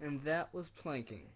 and that was planking.